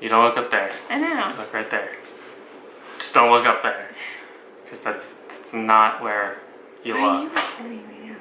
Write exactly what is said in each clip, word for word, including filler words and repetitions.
You don't look up there. I know. Look right there. Just don't look up there. Because that's, that's not where you Why look. Are you right now?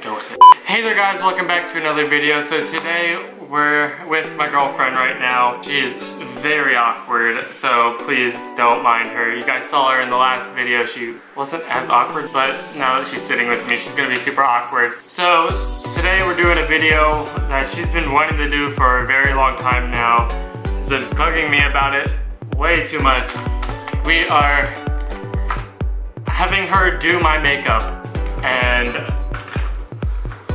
Go with it. Hey there guys, welcome back to another video. So today we're with my girlfriend right now. She is very awkward, so please don't mind her. You guys saw her in the last video. She wasn't as awkward, but now that she's sitting with me, she's gonna be super awkward. So today we're doing a video that she's been wanting to do for a very long time now. She's been bugging me about it way too much. We are having her do my makeup, and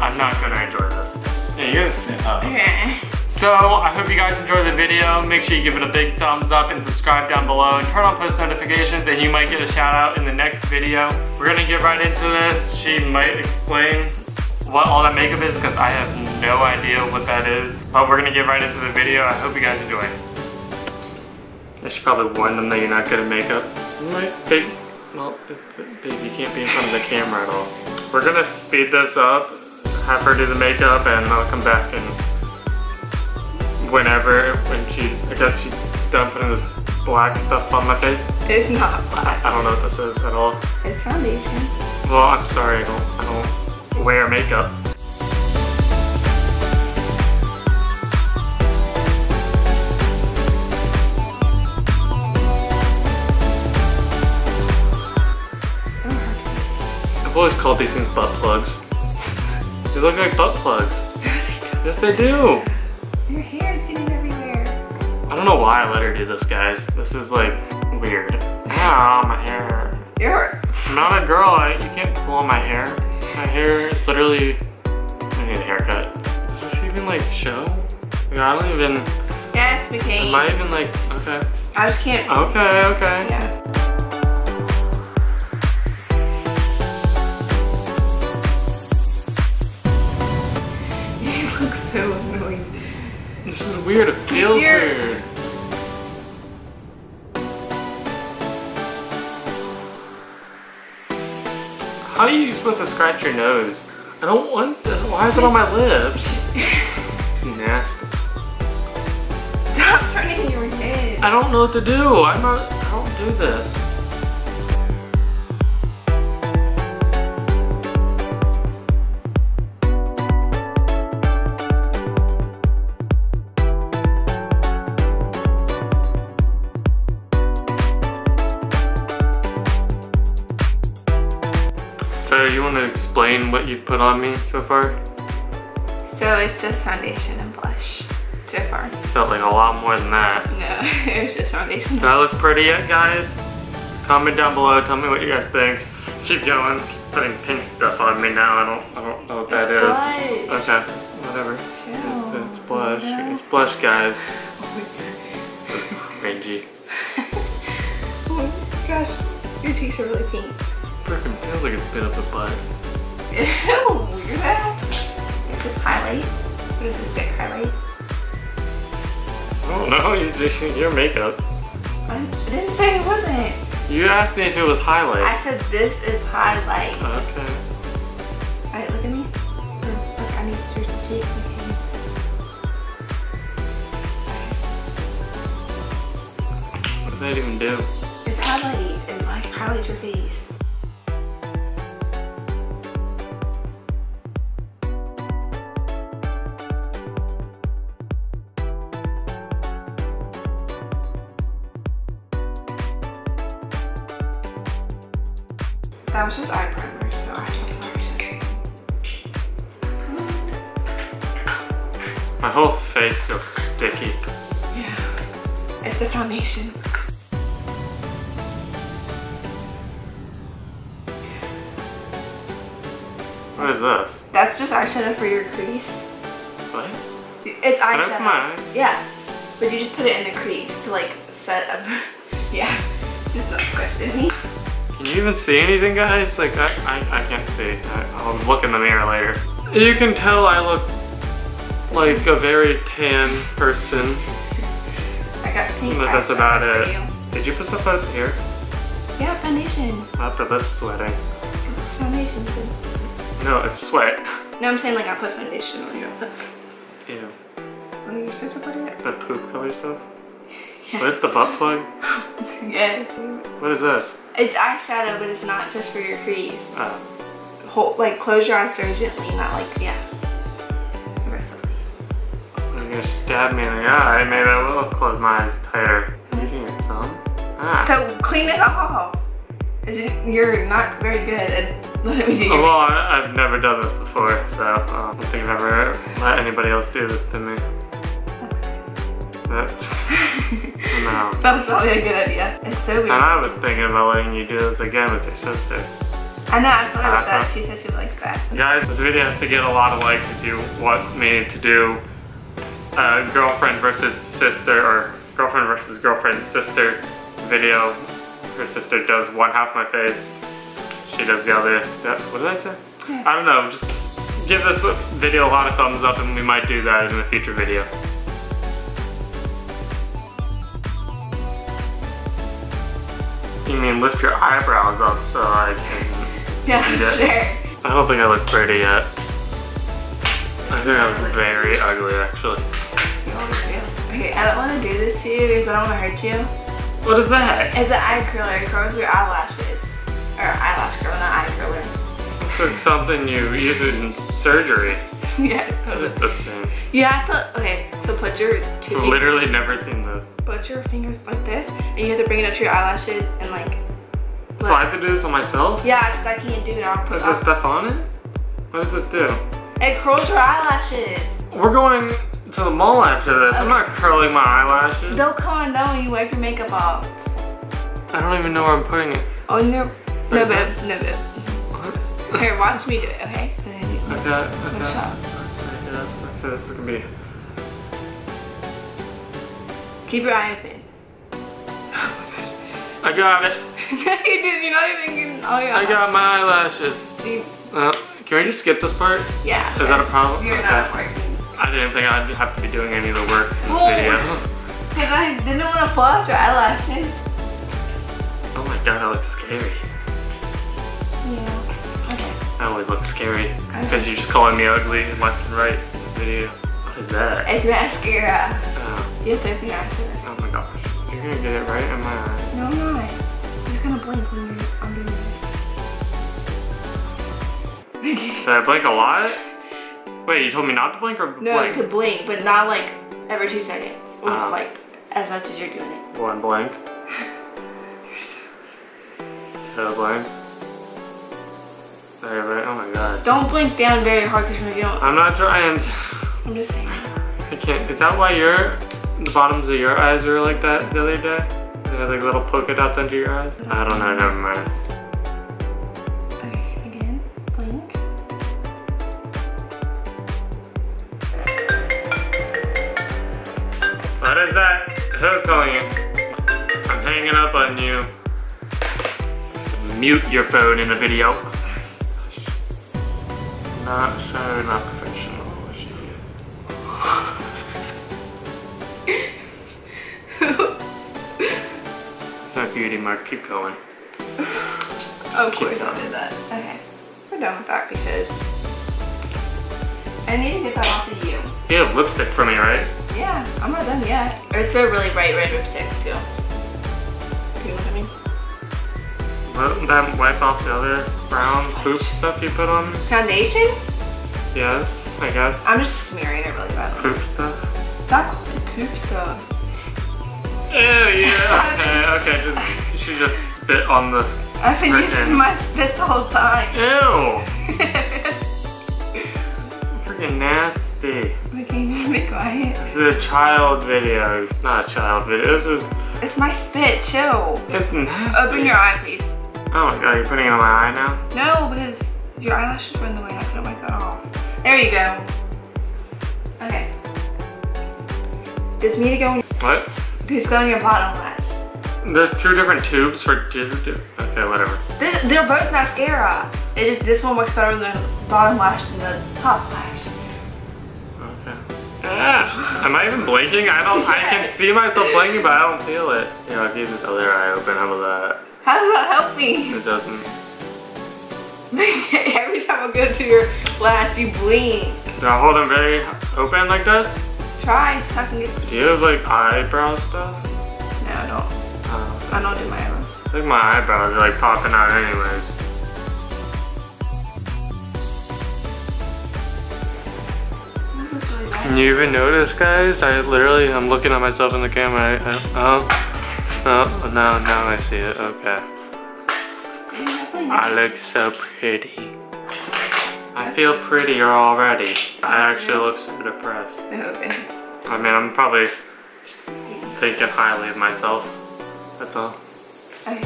I'm not gonna enjoy this. Yeah, you're gonna snip up. Okay. So I hope you guys enjoyed the video. Make sure you give it a big thumbs up and subscribe down below. And turn on post notifications, and you might get a shout out in the next video. We're gonna get right into this. She might explain what all that makeup is, because I have no idea what that is. But we're gonna get right into the video. I hope you guys enjoy. I should probably warn them that you're not good at makeup. Right, babe. Well, babe, you can't be in front of the camera at all. We're gonna speed this up, have her do the makeup, and I'll come back and whenever, when she, I guess she's done putting this black stuff on my face. It's not black. I, I don't know what this is at all. It's foundation. Well, I'm sorry, I don't, I don't. wear makeup. I've always called these things butt plugs. They look like butt plugs. Yes, they do. Your hair is getting everywhere. I don't know why I let her do this, guys. This is like weird. Ow, my hair. You're not a girl. I, you can't pull on my hair. My hair is literally, I need a haircut. Does this even like show? Like, I don't even. Yes, we can. Am I even like, okay. I just can't. Okay, okay. Yeah. You look so annoyed. This is weird, it feels You're weird. How are you supposed to scratch your nose? I don't want that. Why is it on my lips? Nasty. Stop turning your head. I don't know what to do. I'm not, I don't do this. So you want to explain what you've put on me so far? So it's just foundation and blush so far. Felt like a lot more than that. No, it was just foundation. Does that look pretty yet, guys? Comment down below. Tell me what you guys think. Keep going. She's putting pink stuff on me now. I don't. I don't know what that is. Blush. Okay, whatever. Chill. It's, it's blush. No. It's blush, guys. Oh my god. Cringy. Oh my gosh, your cheeks are really pink. Freaking feels like it's bit of a butt. Ew, weirdo. This is highlight. This is thick highlight. Oh no, you just your makeup. I didn't say it wasn't. You asked me if it was highlight. I said this is highlight. Okay. Alright, look at me. Look, I need your cheek. Okay. What does that even do? It's highlight. It like highlights your face. That was just eye primer, so I have. My whole face feels sticky. Yeah, it's the foundation. What is this? That's just eyeshadow for your crease. What? It's eyeshadow. That's my eye. Yeah, but you just put it in the crease to like set up. Yeah, just don't question me. Can you even see anything, guys? Like, I, I, I can't see. I, I'll look in the mirror later. You can tell I look like a very tan person. I got pink. But that's about it. You. Did you put stuff up here? Yeah, foundation. Not the lips sweating. It's foundation. Too. No, it's sweat. No, I'm saying like I put foundation on your lip. Ew. What are you supposed to put in it? That poop color stuff? Yes. What, the butt plug? Yes. What is this? It's eyeshadow, but it's not just for your crease. Oh. Hold, like, close your eyes very gently, not like, yeah. You're gonna stab me in the eye. Maybe I will close my eyes tighter. Using your thumb? Ah. So clean it off. You're not very good at letting me do. Well, I, I've never done this before, so uh, I don't think I've ever let anybody else do this to me. That's, no. That was probably a good idea. It's so weird. And I was thinking about letting you do this again with your sister. I know, I told her about that. She said she likes that. Guys, this video has to get a lot of likes if you want me to do a girlfriend versus sister, or girlfriend versus girlfriend sister video. Her sister does one half my face, she does the other. What did I say? Yeah. I don't know, just give this video a lot of thumbs up and we might do that in a future video. You mean lift your eyebrows up so I can yeah, do that? Yeah, sure. I don't think I look pretty yet. I think I look very ugly, actually. You always do. Okay, I don't want to do this to you because I don't want to hurt you. What is that? It's an eye curler. It curls your eyelashes. Or eyelash curler, not eye curler. It's like something you use in surgery. Yeah, totally. What is this thing? Yeah, I thought, okay, so put your two I've literally never seen this. Put your fingers like this, and you have to bring it up to your eyelashes and like. Flip. So I have to do this on myself? Yeah, because I can't do it. I'll put. Is there stuff on it? What does this do? It curls your eyelashes. We're going to the mall after this. Okay. I'm not curling my eyelashes. They'll come and down when you wipe your makeup off. I don't even know where I'm putting it. Oh no! No babe, no babe. What? Here, watch me do it, okay? Okay, okay. Okay, okay, this is gonna be. Keep your eye open. Oh my gosh. I got it. You did, you're not even getting all your I eyelashes. Got my eyelashes. You, uh, can we just skip this part? Yeah. Is that a problem? You're okay. Not working. I didn't think I'd have to be doing any of the work in this oh, video. Because I didn't want to pull out your eyelashes. Oh my god, I look scary. Yeah, okay. I always look scary. Because you're just calling me ugly left and right in the video. What is that? It's mascara. Oh. You have to open your eyes to this. Oh my gosh. You're gonna get it right in my eye. No, I'm not. I'm just gonna blink when you're under your eyes. Did I blink a lot? Wait, you told me not to blink or no, blink? No, to blink, but not like every two seconds. Or um, like as much as you're doing it. One blink. Two blink. There, right? Oh my god. Don't blink down very hard because you don't. I'm not trying to. I'm just saying. I can't. Is that why you're. The bottoms of your eyes were like that the other day? They had like little polka dots under your eyes? I don't know, never mind. Okay, again, blink. What is that? Who's calling you? I'm hanging up on you. Just mute your phone in a video. Not so, not professional. Beauty mark, keep going. Just, just of course I did that. Okay, we're done with that because I need to get that off of you. You have lipstick for me, right? Yeah, I'm not done yet. It's a really bright red lipstick too. You know what I mean? Well, that wipe off the other brown poop stuff you put on me? Foundation? Yes, I guess. I'm just smearing it really badly. Poop stuff? Stop calling it poop stuff. Ew, yeah, okay, okay, just, she just spit on the I've been freaking. Using my spit the whole time. Ew! Freaking nasty. Okay, you need to be quiet. This is a child video. Not a child video, this is... It's my spit, chill. It's nasty. Open your eye, please. Oh my god, you're putting it on my eye now? No, because your eyelashes were in the way. I couldn't wipe that off. There you go. Okay. Does me to go in. What? He's going your bottom lash. There's two different tubes for two, two. Okay, whatever. This, they're both mascara. It just this one works better on the bottom lash than the top lash. Okay. Ah, am I even blinking? I don't. Yes. I can see myself blinking, but I don't feel it. Yeah, I'll keep this other eye open. How about that? How does that help me? It doesn't. Every time I go to your lash, you blink. Do I hold them very open like this? try sucking it. Do you have like eyebrow stuff? No, I don't. Oh. I don't do my eyebrows. I think my eyebrows are like popping out anyways. Can you even notice, guys? I literally, I'm looking at myself in the camera. I, I, oh, oh, now, now I see it. Okay. I look so pretty. I feel prettier already. I actually look so depressed. Okay. I mean, I'm probably thinking highly of myself. That's all. Okay.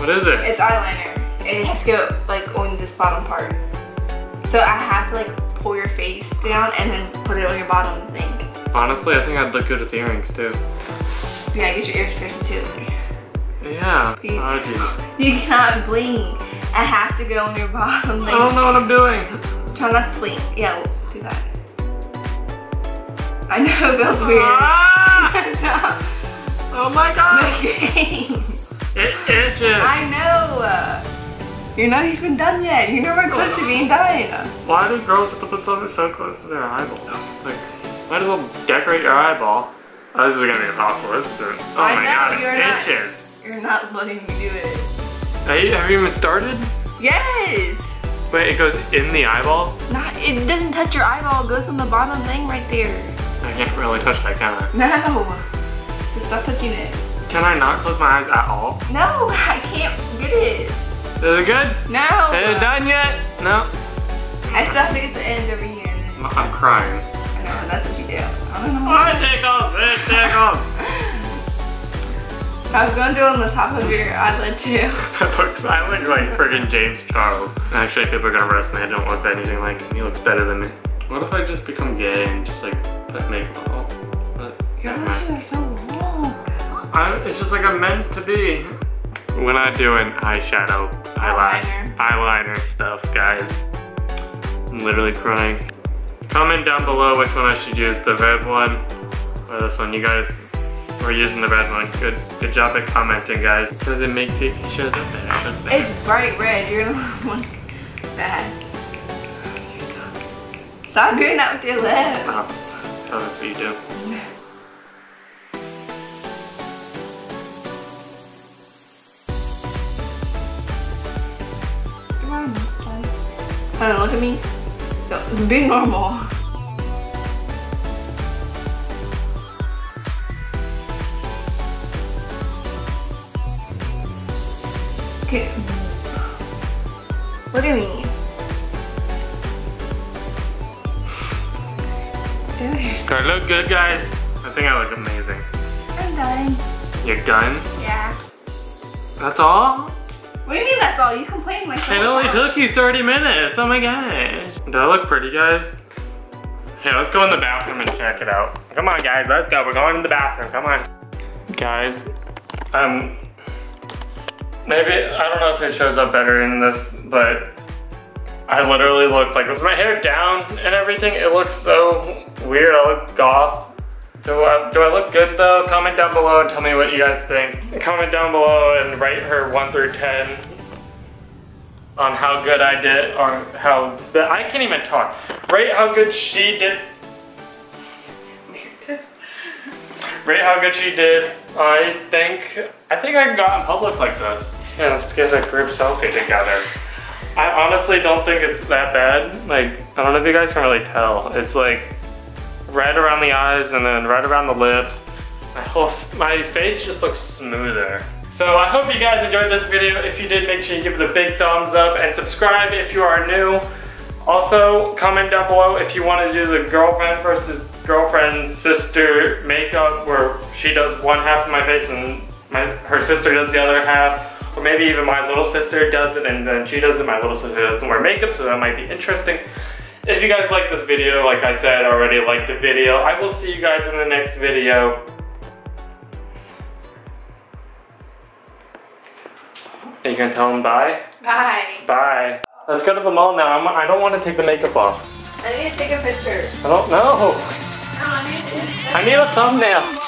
What is it? It's eyeliner. It's go like on this bottom part. So I have to like pull your face down and then put it on your bottom thing. Honestly, I think I'd look good with earrings too. Yeah, get your ears pierced too. Yeah. You, oh, you cannot blink. I have to go on your bottom thing. I don't know what I'm doing. Try not to blink. Yeah, we'll do that. I know it feels weird. Ah! No. Oh my god. Okay. It itches. I know. You're not even done yet. You're nowhere close to being done. Why do girls have to put something so close to their eyeball? Like, might as well decorate your eyeball. Oh, this is gonna be awful. This is a, oh I my know, god, it itches. Not. You're not letting me do it. Hey, have you even started? Yes! Wait, it goes in the eyeball? Not, it doesn't touch your eyeball, it goes on the bottom thing right there. I can't really touch that, can I? No! Just stop touching it. Can I not close my eyes at all? No, I can't get it. Is it good? No! Is it done yet? No. I still have to get the end over here. I'm crying. I know, that's what you do. I don't know. Oh, it tickles! It tickles! I was gonna do it on the top of your eyelid too. It looks, I look like friggin' James Charles. Actually, people are gonna arrest me. I don't look anything like him. He looks better than me. What if I just become gay and just like put makeup on? But your lashes are so long. I, it's just like I'm meant to be. We're not doing eyeshadow, eyeliner, eyeliner stuff, guys. I'm literally crying. Comment down below which one I should use, the red one or this one, you guys. We're using the red one. Good, good job at commenting, guys. Because it makes it shows up better. It's bright red. You're gonna look bad. Stop doing that with your lip. Oh, tell us what you do. Come on, come on, look at me. Be normal. Look at me. So I look good, guys. I think I look amazing. I'm done. You're done? Yeah. That's all? What do you mean that's all? You complained like that. It only took you thirty minutes. Oh my gosh. Do I look pretty, guys? Hey, let's go in the bathroom and check it out. Come on, guys. Let's go. We're going in the bathroom. Come on. Guys, um... maybe, I don't know if it shows up better in this, but I literally look like, with my hair down and everything, it looks so weird. I look goth. Do I, do I look good though? Comment down below and tell me what you guys think. Comment down below and rate her one through ten on how good I did, or how, I can't even talk. Rate how good she did. Rate how good she did. I think, I think I can go out in public like this. Yeah, let's get a group selfie together. I honestly don't think it's that bad. Like, I don't know if you guys can really tell. It's like right around the eyes and then right around the lips. My whole, my face just looks smoother. So I hope you guys enjoyed this video. If you did, make sure you give it a big thumbs up and subscribe if you are new. Also, comment down below if you want to do the girlfriend versus girlfriend sister makeup, where she does one half of my face and my, her sister does the other half. Or maybe even my little sister does it and then she does it. My little sister doesn't wear makeup, so that might be interesting. If you guys like this video, like I said already, like the video. I will see you guys in the next video. Are you going to tell them bye? Bye. Bye. Let's go to the mall now. I'm, I don't want to take the makeup off. I need to take a picture. I don't know. No, I need, I need a thumbnail.